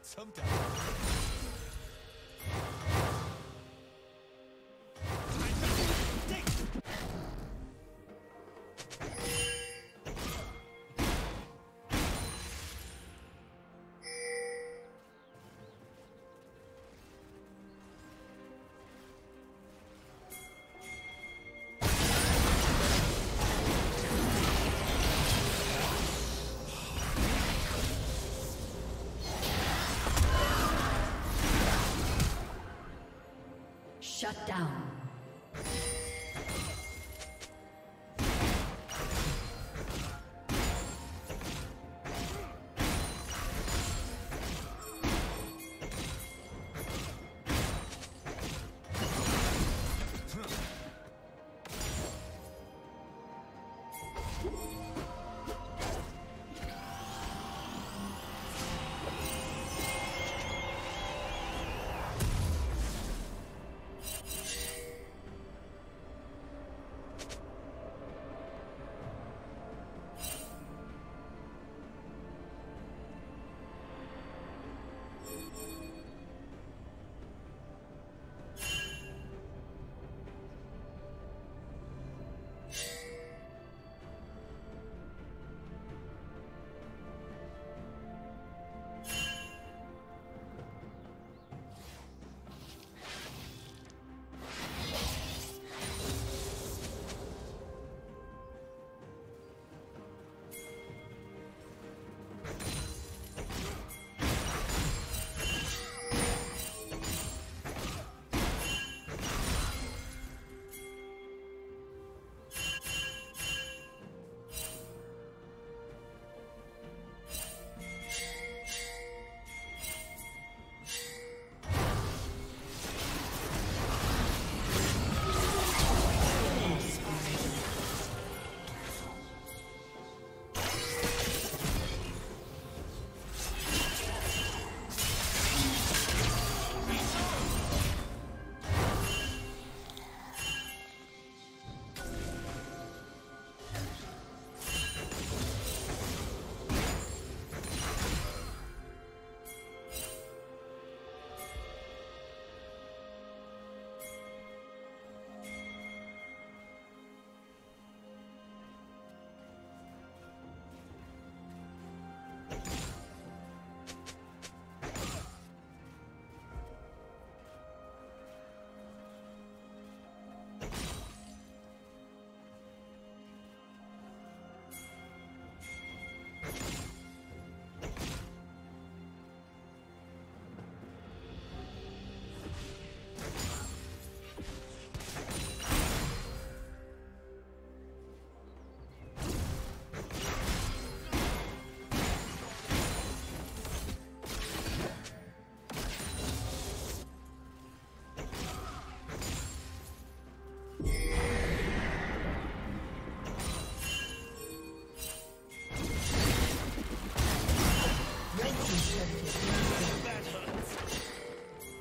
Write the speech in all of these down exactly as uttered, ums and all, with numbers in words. Sometimes. Shut down.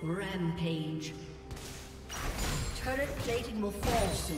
Rampage. Turret plating will fall soon.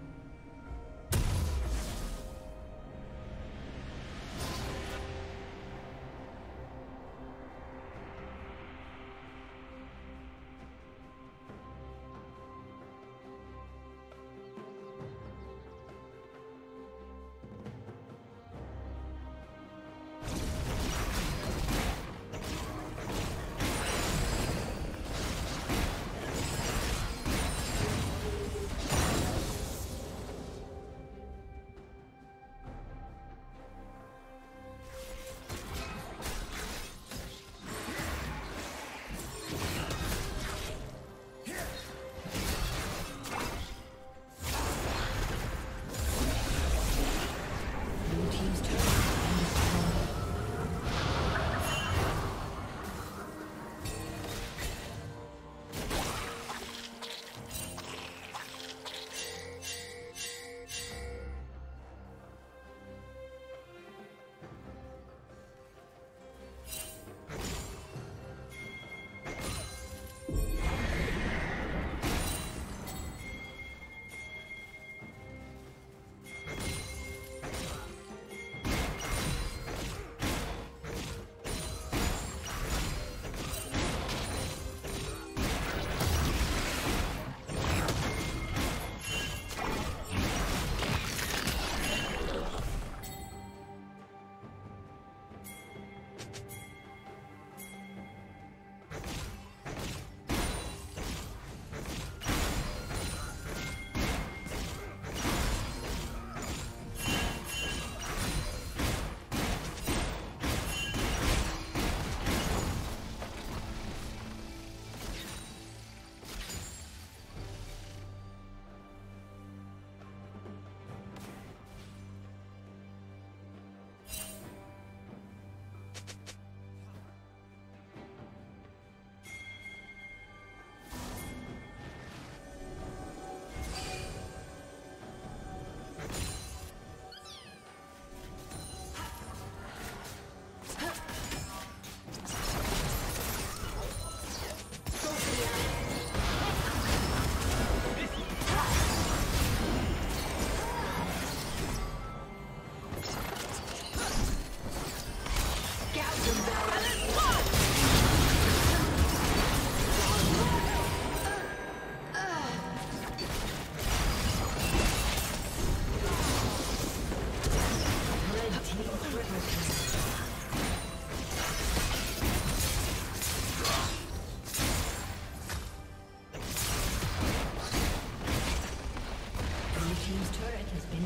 turret has been